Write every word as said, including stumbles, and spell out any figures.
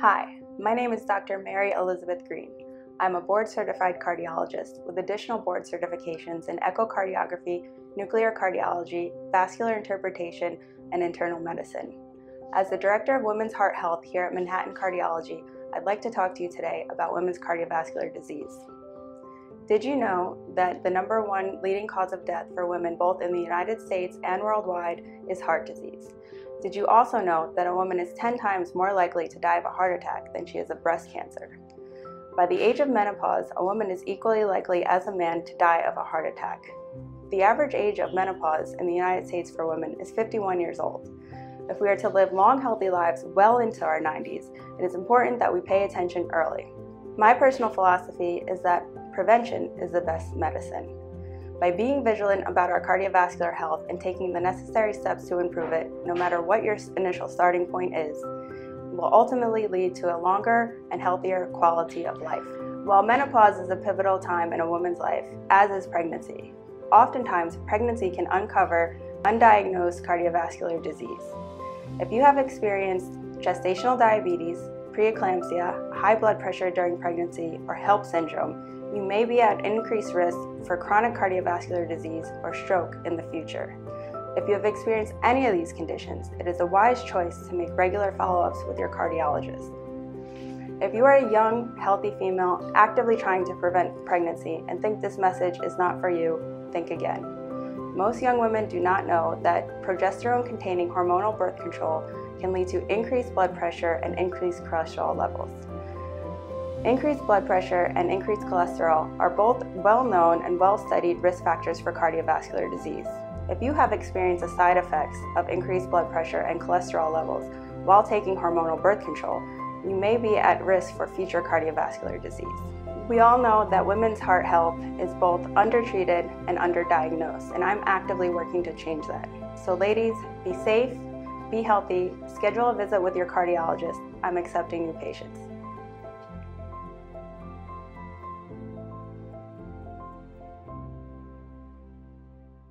Hi, my name is Doctor Mary Elizabeth Green. I'm a board-certified cardiologist with additional board certifications in echocardiography, nuclear cardiology, vascular interpretation, and internal medicine. As the Director of Women's Heart Health here at Manhattan Cardiology, I'd like to talk to you today about women's cardiovascular disease. Did you know that the number one leading cause of death for women both in the United States and worldwide is heart disease? Did you also know that a woman is ten times more likely to die of a heart attack than she is of breast cancer? By the age of menopause, a woman is equally likely as a man to die of a heart attack. The average age of menopause in the United States for women is fifty-one years old. If we are to live long, healthy lives well into our nineties, it is important that we pay attention early. My personal philosophy is that prevention is the best medicine. By being vigilant about our cardiovascular health and taking the necessary steps to improve it, no matter what your initial starting point is, will ultimately lead to a longer and healthier quality of life. While menopause is a pivotal time in a woman's life, as is pregnancy, oftentimes pregnancy can uncover undiagnosed cardiovascular disease. If you have experienced gestational diabetes, preeclampsia, high blood pressure during pregnancy, or HELLP syndrome, you may be at increased risk for chronic cardiovascular disease or stroke in the future. If you have experienced any of these conditions, it is a wise choice to make regular follow-ups with your cardiologist. If you are a young, healthy female actively trying to prevent pregnancy and think this message is not for you, think again. Most young women do not know that progesterone-containing hormonal birth control can lead to increased blood pressure and increased cholesterol levels. Increased blood pressure and increased cholesterol are both well-known and well-studied risk factors for cardiovascular disease. If you have experienced the side effects of increased blood pressure and cholesterol levels while taking hormonal birth control, you may be at risk for future cardiovascular disease. We all know that women's heart health is both undertreated and underdiagnosed, and I'm actively working to change that. So ladies, be safe, be healthy, schedule a visit with your cardiologist. I'm accepting new patients.